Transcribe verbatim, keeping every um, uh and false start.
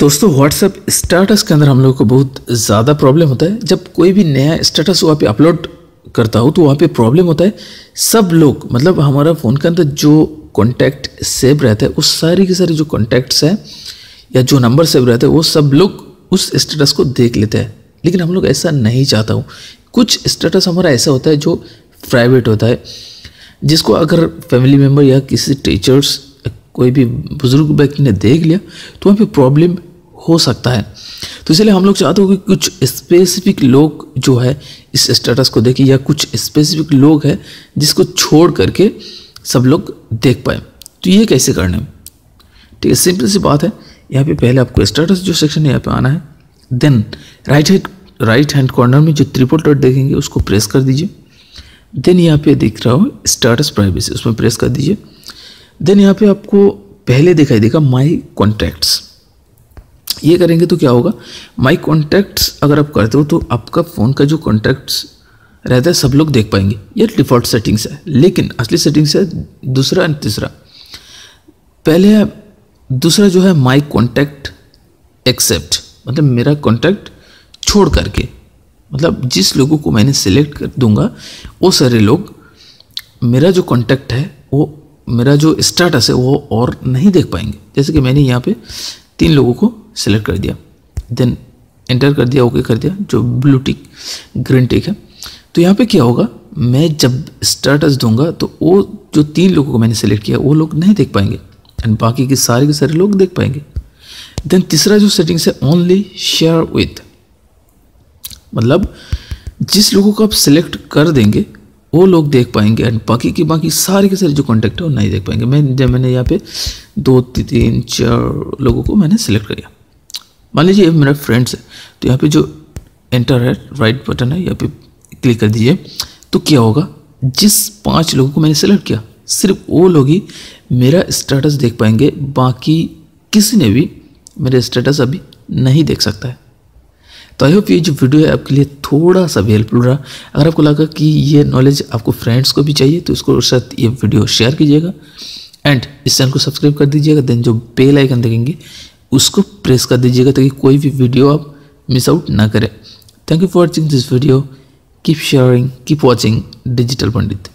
दोस्तों WhatsApp status के अंदर हम लोग को बहुत ज़्यादा प्रॉब्लम होता है। जब कोई भी नया स्टेटस वहाँ पे अपलोड करता हो तो वहाँ पे प्रॉब्लम होता है। सब लोग मतलब हमारा फ़ोन के अंदर जो कॉन्टैक्ट सेव रहता है उस सारी की सारी जो कॉन्टैक्ट्स हैं या जो नंबर सेव रहते हैं वो सब लोग उस स्टेटस को देख लेते हैं, लेकिन हम लोग ऐसा नहीं चाहता हूँ। कुछ स्टेटस हमारा ऐसा होता है जो प्राइवेट होता है, जिसको अगर फैमिली मेम्बर या किसी टीचर्स कोई भी बुजुर्ग व्यक्ति ने देख लिया तो वहाँ पे प्रॉब्लम हो सकता है। तो इसलिए हम लोग चाहते हो कि कुछ स्पेसिफिक लोग जो है इस स्टेटस को देखें या कुछ स्पेसिफिक लोग हैं जिसको छोड़ करके सब लोग देख पाए। तो ये कैसे करना है, ठीक है, सिंपल सी बात है। यहाँ पे पहले आपको स्टेटस जो सेक्शन है यहाँ पे आना है, then right hand right hand corner में जो ट्रिपल डॉट देखेंगे उसको प्रेस कर दीजिए। देन यहाँ पे दिख रहा हो स्टेटस प्राइवेसी, उसमें प्रेस कर दीजिए। देन यहाँ पे आपको पहले दिखाई देगा माय कॉन्टैक्ट्स, ये करेंगे तो क्या होगा, माय कॉन्टैक्ट्स अगर आप करते हो तो आपका फ़ोन का जो कॉन्टैक्ट्स रहता है सब लोग देख पाएंगे। ये डिफ़ॉल्ट सेटिंग्स है, लेकिन असली सेटिंग्स है दूसरा एंड तीसरा। पहले दूसरा जो है माय कॉन्टैक्ट एक्सेप्ट, मतलब मेरा कॉन्टैक्ट छोड़ करके, मतलब जिस लोगों को मैंने सिलेक्ट कर दूंगा वो सारे लोग मेरा जो कॉन्टैक्ट है वो मेरा जो स्टेटस है वो और नहीं देख पाएंगे। जैसे कि मैंने यहाँ पे तीन लोगों को सिलेक्ट कर दिया, देन एंटर कर दिया, ओके कर दिया, जो ब्लू टिक ग्रीन टिक है। तो यहाँ पे क्या होगा, मैं जब स्टेटस दूंगा तो वो जो तीन लोगों को मैंने सिलेक्ट किया वो लोग नहीं देख पाएंगे एंड बाकी के सारे के सारे लोग देख पाएंगे। देन तीसरा जो सेटिंग्स है ओनली शेयर विथ, मतलब जिस लोगों को आप सिलेक्ट कर देंगे वो लोग देख पाएंगे एंड बाकी के बाकी सारे के सारे जो कॉन्टैक्ट है वो नहीं देख पाएंगे। मैं जब मैंने यहाँ पे दो तीन चार लोगों को मैंने सिलेक्ट कर लिया, मान लीजिए ये मेरा फ्रेंड्स है, तो यहाँ पे जो एंटर है राइट बटन है यहाँ पे क्लिक कर दीजिए। तो क्या होगा, जिस पाँच लोगों को मैंने सिलेक्ट किया सिर्फ वो लोग ही मेरा स्टेटस देख पाएंगे, बाकी किसी ने भी मेरा स्टेटस अभी नहीं देख सकता है। तो आई होप ये जो वीडियो है आपके लिए थोड़ा सा भी हेल्पफुल रहा। अगर आपको लगा कि ये नॉलेज आपको फ्रेंड्स को भी चाहिए तो इसको उसके साथ ये वीडियो शेयर कीजिएगा एंड इस चैनल को सब्सक्राइब कर दीजिएगा। देन जो बेल आइकन देखेंगे उसको प्रेस कर दीजिएगा ताकि कोई भी वीडियो आप मिस आउट ना करें। Thank you for watching this video, keep sharing, keep watching digital Pandit.